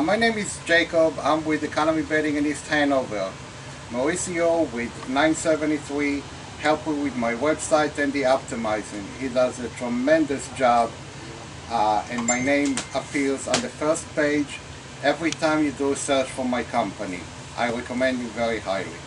My name is Jacob. I'm with Economy Betting in East Hanover. Mauricio with 973 helped me with my website and the optimizing. He does a tremendous job and my name appears on the first page every time you do a search for my company. I recommend you very highly.